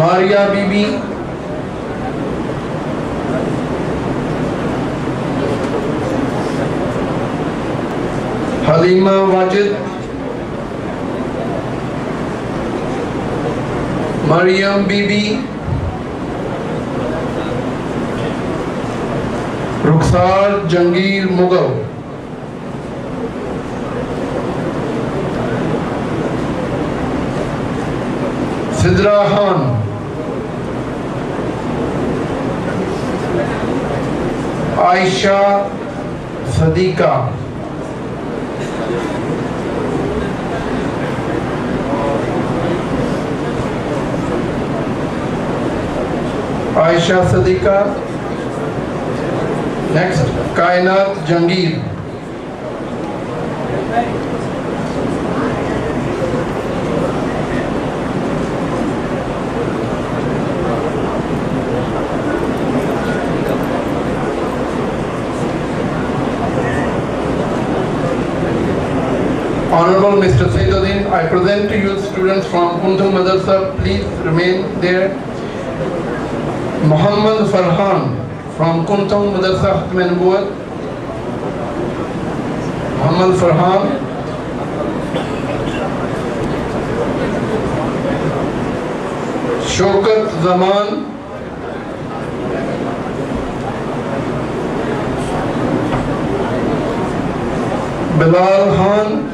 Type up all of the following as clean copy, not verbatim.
Maria Bibi, Halima Wajid, Mariam Bibi, Rukhsar Jangir Mughal, Sidra Khan, Aisha Sadiqa, next Kainat Jangeer, Honorable Mr. Sayyiduddin, I present to you students from Kuntung Madarsa. Please remain there. Muhammad Farhan from Kuntung Madarsa Khatm-e-Nubuwwat. Muhammad Farhan. Shokat Zaman. Bilal Khan.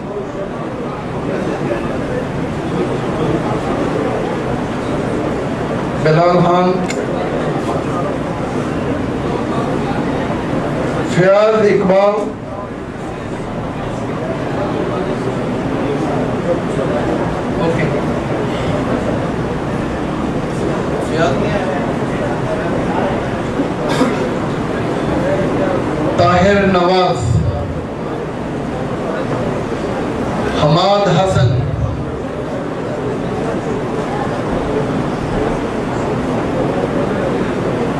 Bilal Khan, Faryad Iqbal, Tahir Nawaz, Hamad Hassan,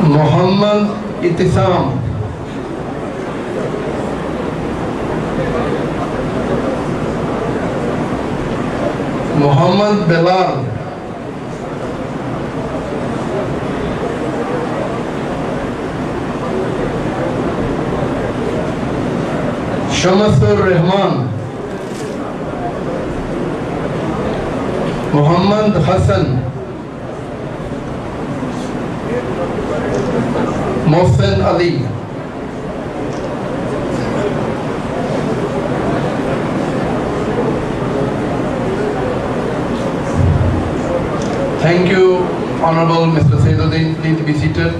Muhammad Itisam, Muhammad Bilal, Shamsur Rahman, Muhammad Hassan, Mohsen Ali, thank you, Honorable Mr. Sayyiduddin. Please be seated.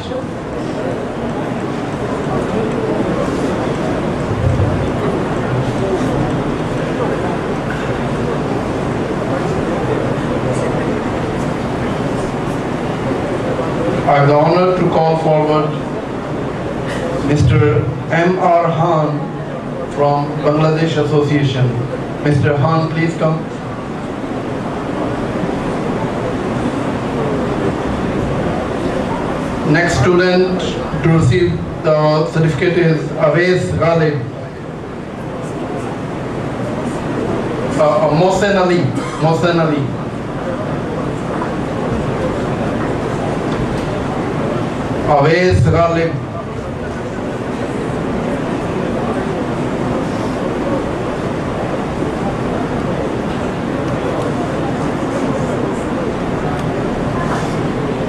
I have the honor to call forward Mr. M. R. Han from Bangladesh Association. Mr. Han, please come. Next student to receive the certificate is Awais Ghalib, Mohsen Ali. Awais Ghalib,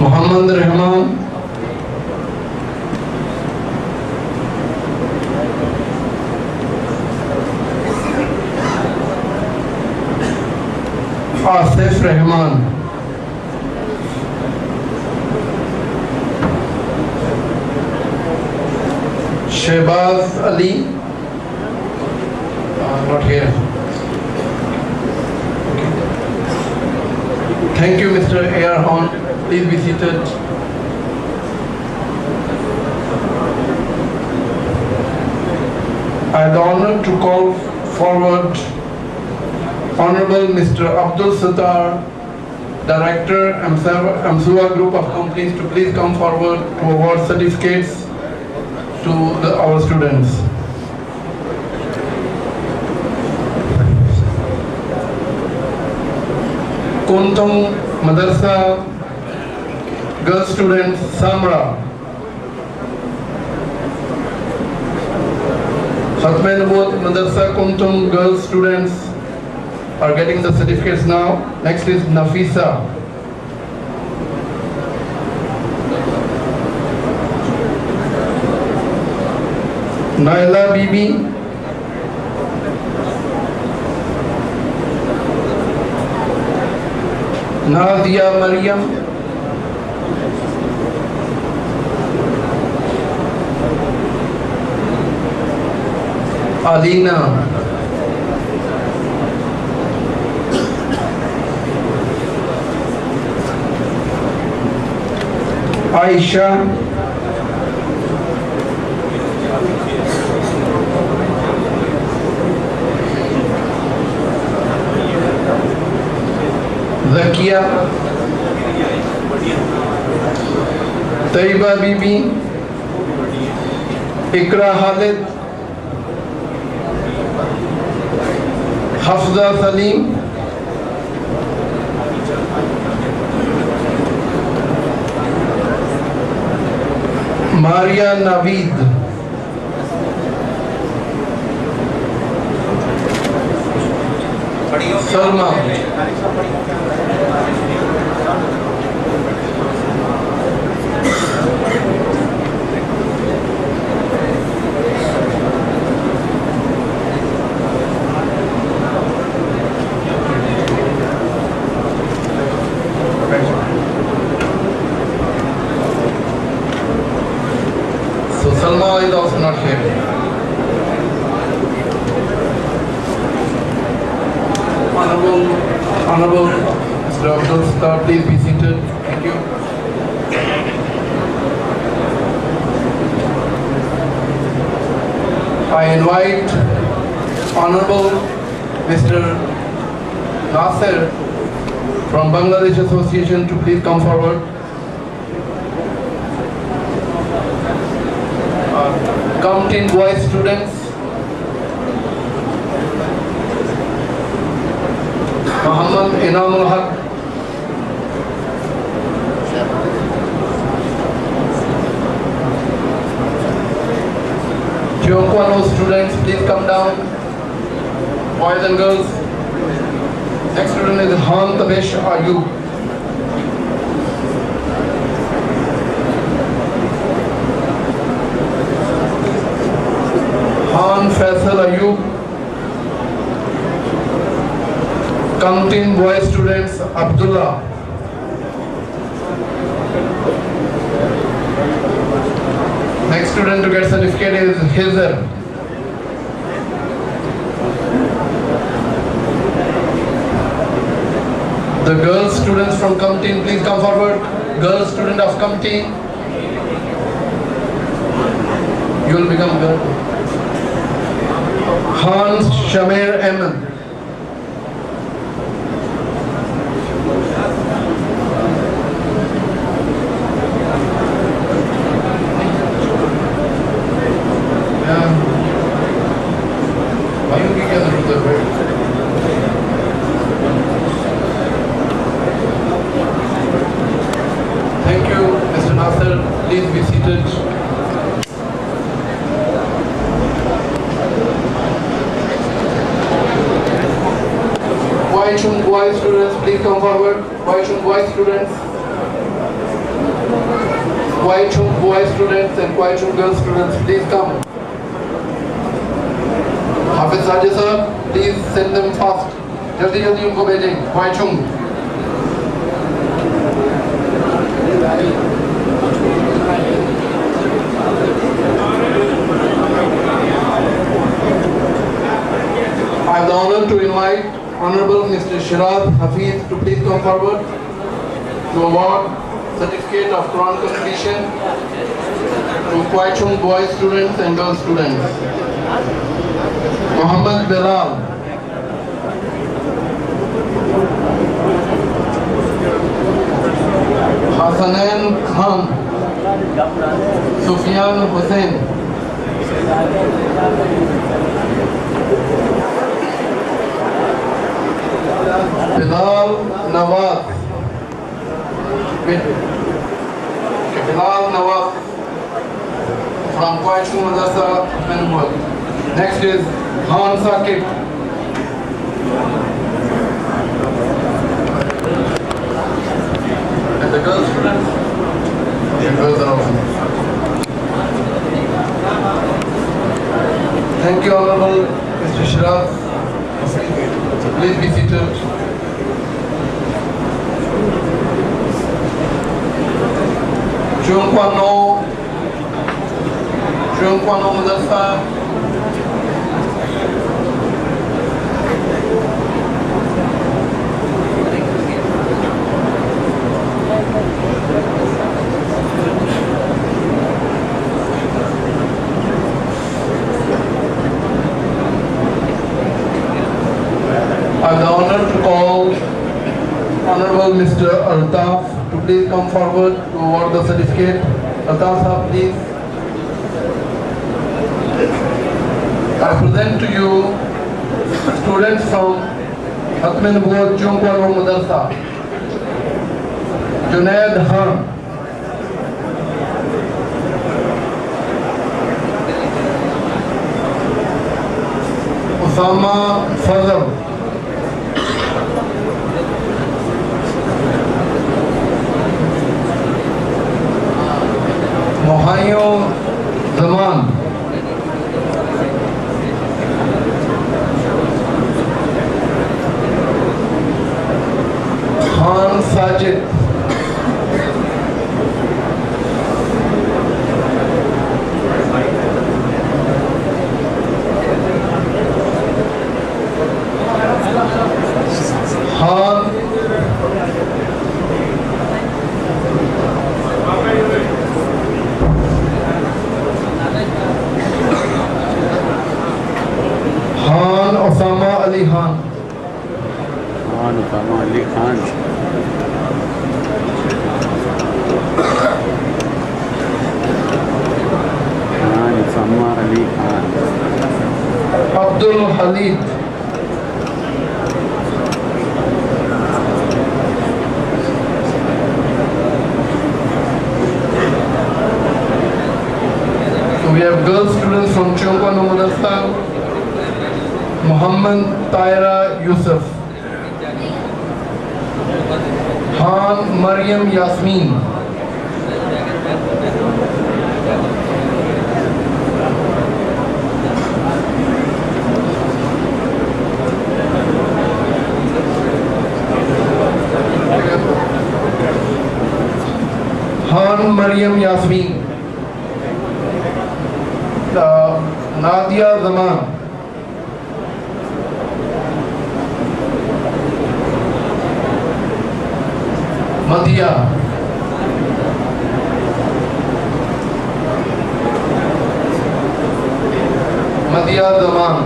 Muhammad Rehman, Asif Rahman, Shehbaz Ali, not here. Thank you, Mr. A. R. Han. Please be seated. I have the honor to call forward Honorable Mr. Abdul Sattar, Director, Amsuwa Group of Companies, to please come forward to award certificates to our students. Kuntung Madarsa girl student Samra. Khatm-e-Nubuwwat Madrasa Kuntung girl students are getting the certificates now. Next is Nafisa. Maria Bibi. Nadia Mariam, Alina, Aisha, Zakia, Taiba Bibi, Ikra Khalid, Hafza Salim, Maria Navid, Salma, so Salma is also not here. Honorable Mr. Abdul Sattar, please be seated. Thank you. I invite Honorable Mr. Nasir from Bangladesh Association to please come forward. Counting boys students. Muhammad Inamul Haq, Jokwano students, please come down, boys and girls. Next student is Han Tabesh Ayub. Han Faisal Ayub. Counting boy students Abdullah, next student to get certificate is Hizr, the girl students from Kamteen please come forward, girl student of Kamteen, you will become girl, Hans Shamer Eman. Kwai Chung girl students, please come. Hafiz Sajid sir, please send them fast. Jaldi jaldi unko bhejeng. Kwai Chung. I have the honor to invite Honorable Mr. Shiraz Hafiz to please come forward to award certificate of Quran completion to Kwai Chung boy students and girl students. Muhammad Bilal, Hassanein Khan, Sufyan Hussain, Bilal Nawaz, Bilal Nawab from Kwai Chung Madarsa, Manwal. Next is Khan Saqib. And the girl students? The girls are also. Thank you, Honorable Mr. Shiraz. Please be seated. Chung Kwano Madrasa. I have the honor to call Honorable Mr. Altaf. Please come forward to award the certificate. Altaf sahab, please. I present to you students from Khatm-e-Nubuwwat Madrasa. Junaid Khan, Osama Fazal, Mohsen Zaman, Khan Sajid, Mariam Yasmin, Han Mariam Yasmin, Nadia Zaman, Madhya, Zaman,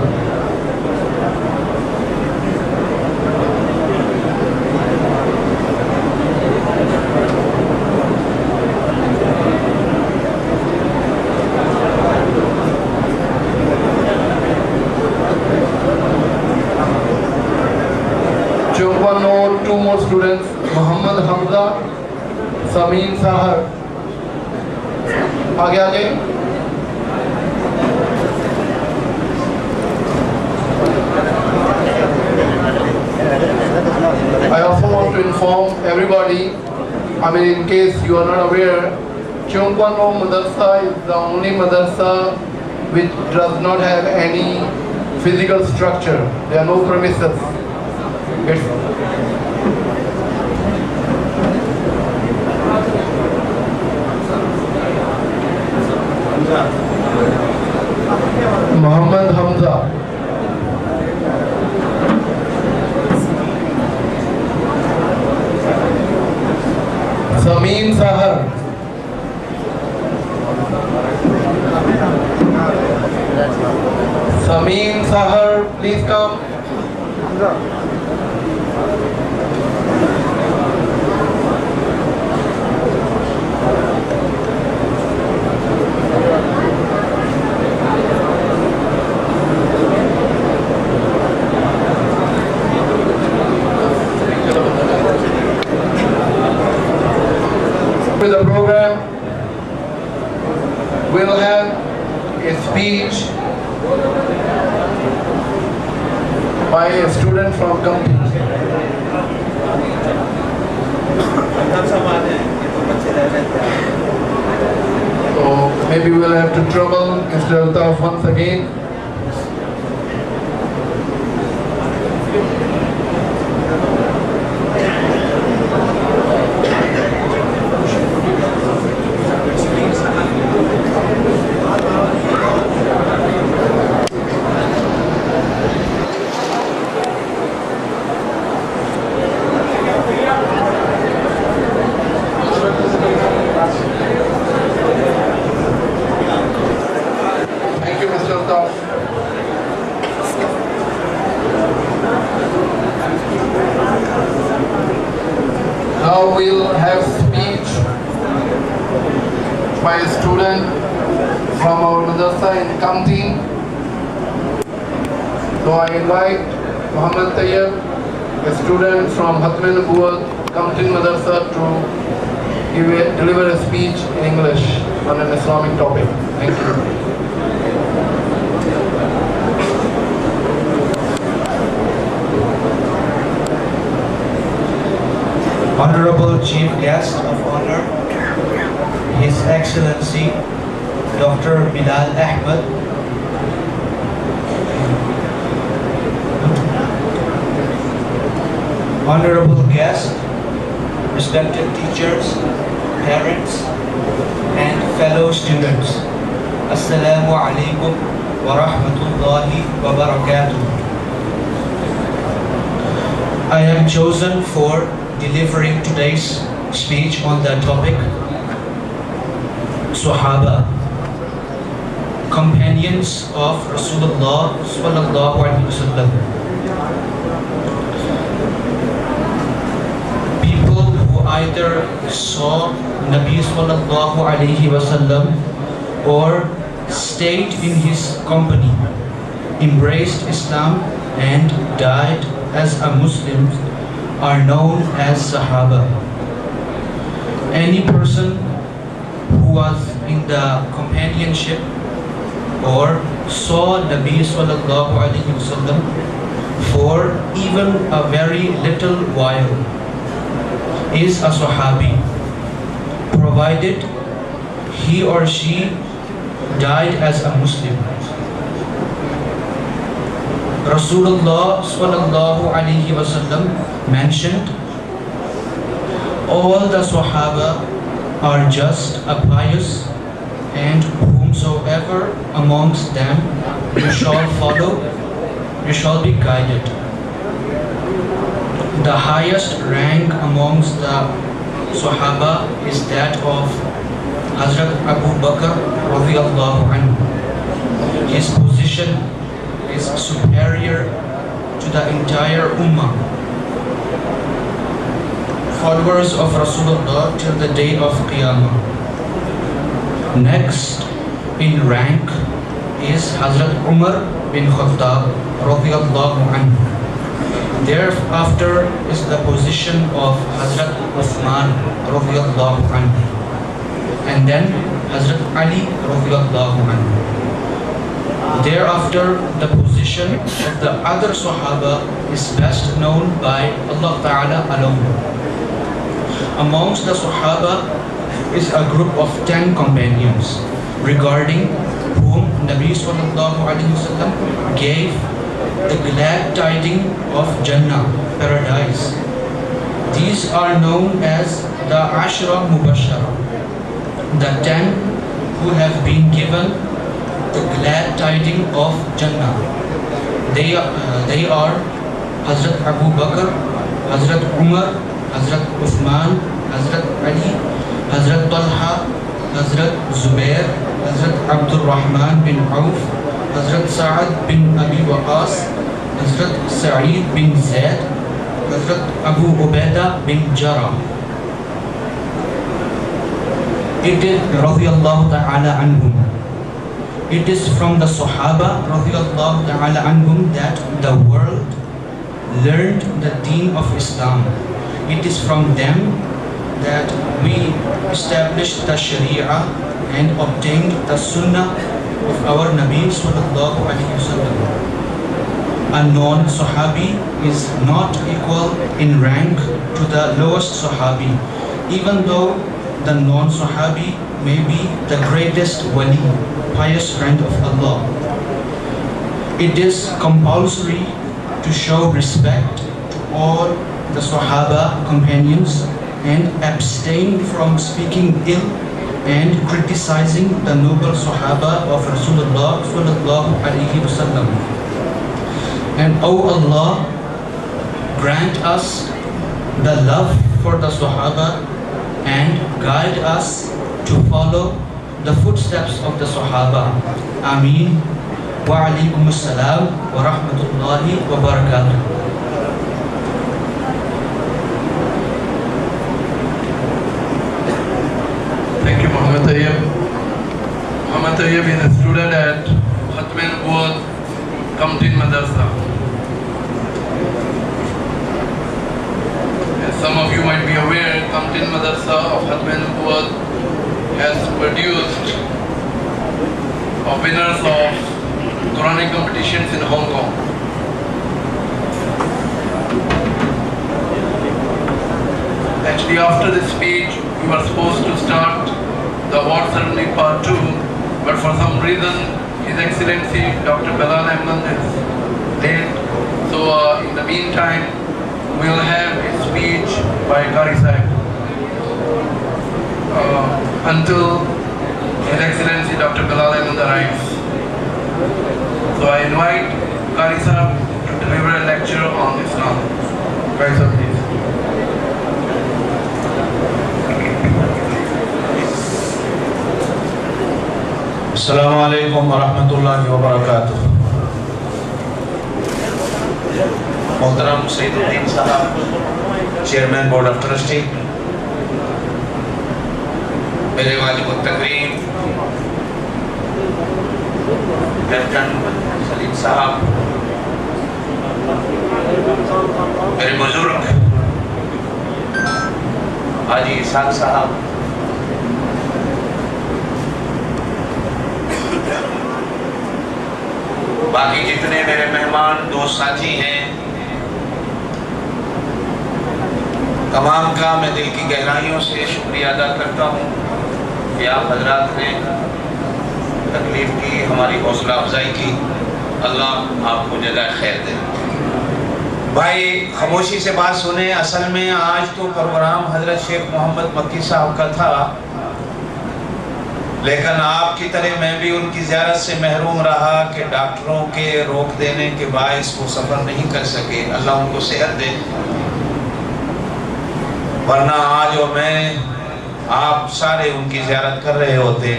Chumba. Two more students, Muhammad Hamza, Sameen Sahar. Aage. I also want to inform everybody, in case you are not aware, Chung Kwano Madrasa is the only madrasa which does not have any physical structure. There are no premises. Muhammad Hamza, Sameen Sahar, please come. With the program into trouble, Mr. Altaf once again. Now we'll have speech by a student from our madrasa in Kamti. So I invite Muhammad Tayyab, a student from Khatm-e-Nubuwwat Kamti Madrasa, to deliver a speech in English on an Islamic topic. Thank you. Honorable Chief Guest of Honor, His Excellency Dr. Bilal Ahmed, Honorable Guest, respected teachers, parents, and fellow students, Assalamu alaikum wa rahmatullahi wa barakatuh. I am chosen for delivering today's speech on the topic Sahaba, companions of Rasulullah sallallahu alaihi wasallam, people who either saw Nabi sallallahu alaihi wasallam or stayed in his company, embraced Islam and died as a Muslim are known as Sahaba. Any person who was in the companionship or saw Nabi sallallahu alaihi wasallam for even a very little while is a Sahabi, provided he or she died as a Muslim. Rasulullah sallallahu alaihi wasallam mentioned, all the Sahaba are just a pious, and whomsoever amongst them you shall follow, you shall be guided. The highest rank amongst the Sahaba is that of Hazrat Abu Bakr radiyallahu anhu. His position is superior to the entire Ummah. Followers of Rasulullah till the day of Qiyamah. Next in rank is Hazrat Umar bin Khattab radiyallahu anhu. Thereafter is the position of Hazrat Uthman radiyallahu anhu, and then Hazrat Ali radiyallahu anhu. Thereafter, the position of the other Sahaba is best known by Allah Ta'ala alone. Amongst the Sahaba is a group of 10 companions, regarding whom Nabi Sallallahu Alaihi Wasallam gave the glad tidings of Jannah, paradise. These are known as the Ashra Mubashara, the 10 who have been given the glad tidings of Jannah. They are Hazrat Abu Bakr, Hazrat Umar, Hazrat Uthman, Hazrat Ali, Hazrat Talha, Hazrat Zubair, Hazrat Abdul Rahman bin Auf, Hazrat Sa'ad bin Abi Waqas, Hazrat Sa'id bin Zaid, Hazrat Abu Ubaidah bin Jarrah. It is radiyallahu ta'ala anhum. It is from the Sahaba radiyallahu ta'ala anhum that the world learned the deen of Islam. It is from them that we established the Sharia and obtained the Sunnah of our Nabi sallallahu alaihi wasallam. A non-Sahabi is not equal in rank to the lowest Sahabi, even though the non-Sahabi may be the greatest wali, pious friend of Allah. It is compulsory to show respect to all the Sahaba companions and abstain from speaking ill and criticizing the noble Sahaba of Rasulullah sallallahu alaihi wasallam. And O Allah, grant us the love for the Sahaba and guide us to follow the footsteps of the Sahaba. Ameen. Wa alaikum assalam wa rahmatullahi wa barakatuh. Thank you, Muhammad Tayyib. Muhammad Tayyib is a student at Khatm-e-Nubuwwat Madrasa. As some of you might be aware, Khatm-e-Nubuwwat Madrasa of Khatm-e-Nubuwwat has produced winners of Quranic competitions in Hong Kong. Actually, after this speech, we were supposed to start the award ceremony part 2, but for some reason, His Excellency Dr. Bilal Ahmed is late. So, in the meantime, we'll have a speech by Kari Saheb until His Excellency Dr. Bilal Ahmed arrives. So I invite Kari Saheb to deliver a lecture on Islam. Kari Saheb, please. Assalamu alaikum wa rahmatullahi wa barakatuh. Muhtaram Sayyiduddin Sahab, Chairman Board of Trustee, Mere Walid Takreem, Salim साहब, मेरे बुजुर्ग हाजी Isaac साहब, बाकी जितने मेरे मेहमान दोस्त साथी हैं, तमाम का मैं दिल की गहराइयों से शुक्रिया अदा करता हूँ कि आप हजरात ने तकलीफ की, हमारी हौसला अफजाई की. अल्लाह आपको जज़ाए खैर दे. भाई खामोशी से बात सुने. असल में आज तो प्रोग्राम हजरत शेख मोहम्मद मक्की साहब का था, लेकिन आपकी तरह मैं भी उनकी ज़ियारत से महरूम रहा कि डॉक्टरों के रोक देने के बायस वो सफ़र नहीं कर सके. अल्लाह उनको सेहत दे, वरना आज और मैं आप सारे उनकी ज़ियारत कर रहे होते.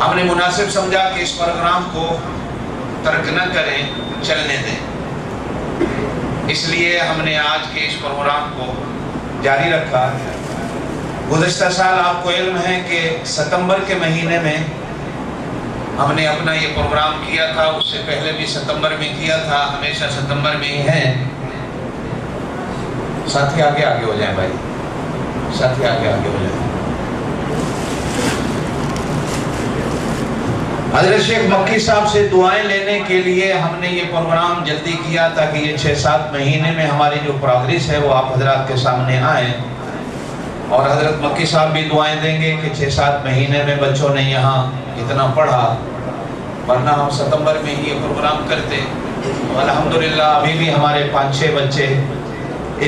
हमने मुनासिब समझा कि इस प्रोग्राम को तर्क न करें, चलने दें, इसलिए हमने आज के इस प्रोग्राम को जारी रखा. गुज़श्ता साल आपको इल्म है कि सितंबर के महीने में हमने अपना ये प्रोग्राम किया था. उससे पहले भी सितंबर में किया था, हमेशा सितंबर में ही है. साथी आगे हो जाए भाई, साथी आगे हो जाए. हजरत शेख मक्की साहब से दुआएं लेने के लिए हमने ये प्रोग्राम जल्दी किया ताकि ये 6-7 महीने में हमारी जो प्रोग्रेस है वो आप हजरात के सामने आए. और हजरत मक्की साहब भी दुआएं देंगे कि 6-7 महीने में बच्चों ने यहाँ इतना पढ़ा, वरना हम सितंबर में ही ये प्रोग्राम करते. अल्हम्दुलिल्लाह अभी भी हमारे 5-6 बच्चे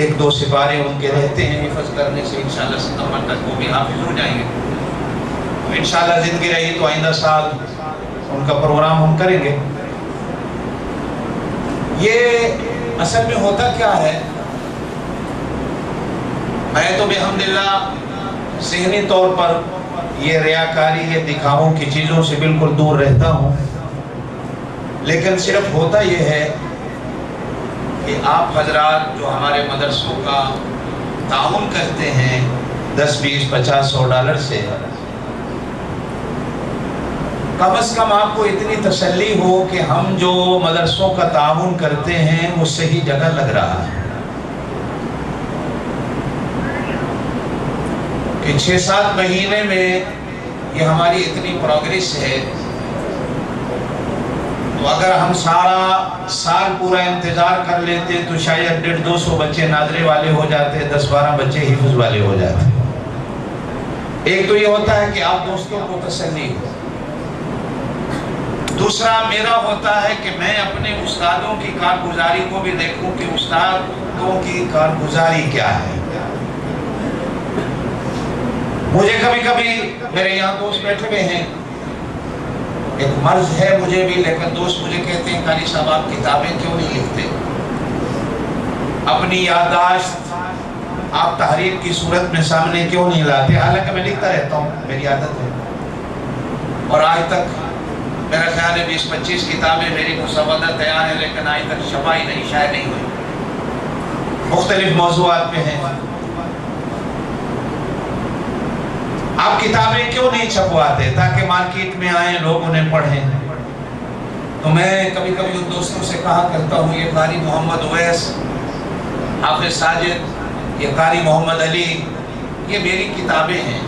1-2 सिपारे उनके रहते हैं. हिफज करने से इंशाल्लाह सितंबर तक वो भी हाफिज हो जाएंगे. इंशाल्लाह जिंदगी रही तो आइंदा साल उनका प्रोग्राम हम करेंगे. ये असल में होता क्या है, मैं तो बेहमदिल्लाह सहनी तौर पर ये रियाकारी, ये दिखावों की चीज़ों से बिल्कुल दूर रहता हूँ, लेकिन सिर्फ होता ये है कि आप हजरात जो हमारे मदरसों का ताउन करते हैं 10, 20, 50, 100 डॉलर से, कम अज़ कम आपको इतनी तसल्ली हो कि हम जो मदरसों का ताउन करते हैं वो सही जगह लग रहा है. कि 6-7 महीने में ये हमारी इतनी प्रोग्रेस है, तो अगर हम सारा साल पूरा इंतज़ार कर लेते तो शायद 150-200 बच्चे नाजरे वाले हो जाते, 10-12 बच्चे हिफ्ज़ वाले हो जाते. एक तो ये होता है कि आप दोस्तों को तसल्ली हो, दूसरा मेरा होता है कि मैं अपने उस्तादों की कारगुजारी को भी देखूं कि उस्तादों की कारगुजारी क्या है। मुझे कभी कभी मेरे यहाँ दोस्त बैठे हुए हैं, एक मर्ज है मुझे भी, लेकिन दोस्त मुझे कहते हैं कारी साहब आप किताबें क्यों नहीं लिखते, अपनी याददाश्त आप तहरीर की सूरत में सामने क्यों नहीं लाते। हालांकि मैं लिखता रहता हूँ, मेरी आदत है, और आज तक मेरा ख्याल है 20-25 किताबें मेरी मुसवदा तैयार है, लेकिन आज तक छपा ही नहीं, शायद नहीं हुई, मुख्तलिफ मौज़ूआत पे हैं। आप किताबें क्यों नहीं छपवाते ताकि मार्केट में आए, लोग उन्हें पढ़ें। तो मैं कभी कभी उन दोस्तों से कहा करता हूँ, ये कारी मोहम्मद अवैस, हाफिज़ साजिद, ये कारी मोहम्मद अली, ये मेरी किताबें हैं,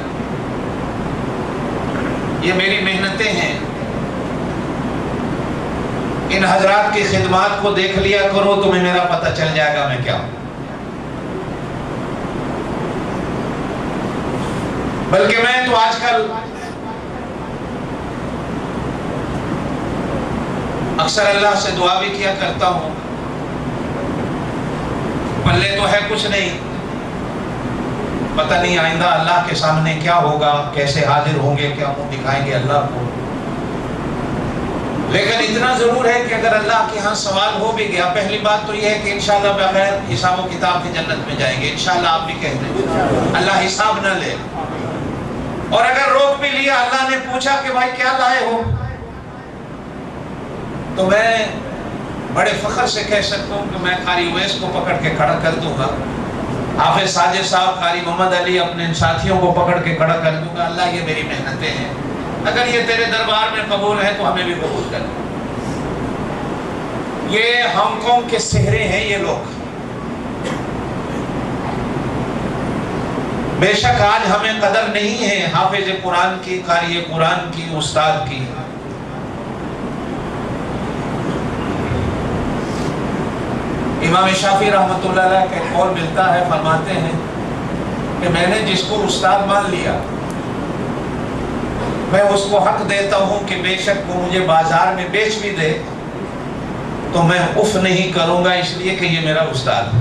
ये मेरी मेहनतें हैं, इन हजरात की खिदमात को देख लिया करो, तुम्हें मेरा पता चल जाएगा मैं क्या हूं। बल्कि मैं तो आजकल अक्सर अल्लाह से दुआ भी किया करता हूं, पल्ले तो है कुछ नहीं, पता नहीं आइंदा अल्लाह के सामने क्या होगा, कैसे हाजिर होंगे, क्या मुंह दिखाएंगे अल्लाह को। लेकिन इतना जरूर है कि अगर अल्लाह के यहाँ सवाल हो भी गया, पहली बात तो यह है कि इंशाल्लाह बगैर हिसाब व किताब के जन्नत में जाएंगे, इंशाल्लाह आप भी कह दें, अल्लाह हिसाब ना ले। और अगर रोक भी लिया, अल्लाह ने पूछा कि भाई क्या लाए हो, तो मैं बड़े फख्र से कह सकता हूँ कि मैं कारी अवैस को पकड़ के खड़ा कर दूंगा, हाफिज साजिद साहब, कारी मोहम्मद अली, अपने इन साथियों को पकड़ के खड़ा कर दूंगा, अल्लाह ये मेरी मेहनतें हैं, अगर ये तेरे दरबार में कबूल है तो हमें भी कबूल कर। ये हांगकांग के सेहरे हैं ये लोग। बेशक आज हमें कदर नहीं है हाफिज कुरान की, कारी कुरान की, उस्ताद की, इमाम शाफी रहमतुल्लाह अलैह का कौल मिलता है, फरमाते हैं कि मैंने जिसको उस्ताद मान लिया मैं उसको हक देता हूं कि बेशक वो मुझे बाजार में बेच भी दे तो मैं उफ नहीं करूंगा, इसलिए कि ये मेरा उस्ताद है।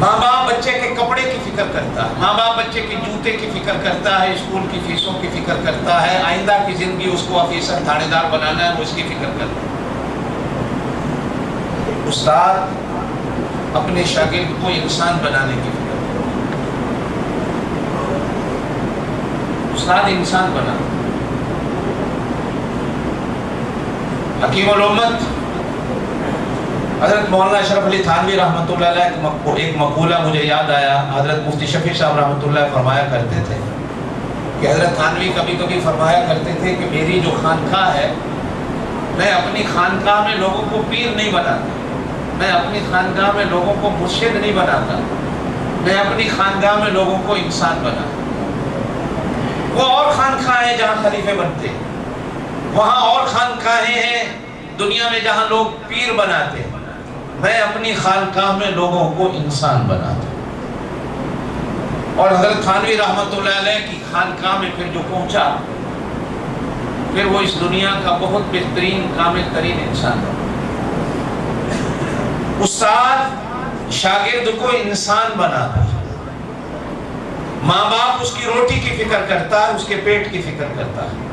माँ बाप बच्चे के कपड़े की फिक्र करता है, माँ बाप बच्चे के जूते की फिक्र करता है, स्कूल की फीसों की फिक्र करता है, आइंदा की जिंदगी उसको ऑफिसर थानेदार बनाना है वो इसकी फिक्र करता है। उस्ताद अपने शागिर्द को इंसान बनाने की, उस्ताद इंसान बना। हकीम उल उम्मत हजरत मौलाना अशरफ अली थानवी रहमतुल्लाह अलैह एक मकूला मुझे याद आया, हजरत मुफ्ती शफी साहब रहमतुल्लाह फरमाया करते थे कि हजरत थानवी कभी कभी फरमाया करते थे कि मेरी जो खानकाह है, मैं अपनी खानकाह में लोगों को पीर नहीं बनाता, मैं अपनी खानकाह में लोगों को मुर्शिद नहीं बनाता, मैं अपनी खानकाह में लोगों को इंसान बनाता। वो और खानकाहें जहाँ खलीफे बनते, वहाँ और खानकाहें हैं दुनिया में जहाँ लोग पीर बनाते, मैं अपनी खानकाह में लोगों को इंसान बनाता। और हजरत थानवी रहमतुल्लाह अलैह की खानकाह में फिर जो पहुँचा, फिर वो इस दुनिया का बहुत बेहतरीन कामिल तरीन इंसान बना। उस्ताद शागिर्द को इंसान बनाता, माँ बाप उसकी रोटी की फिक्र करता है, उसके पेट की फिक्र करता है,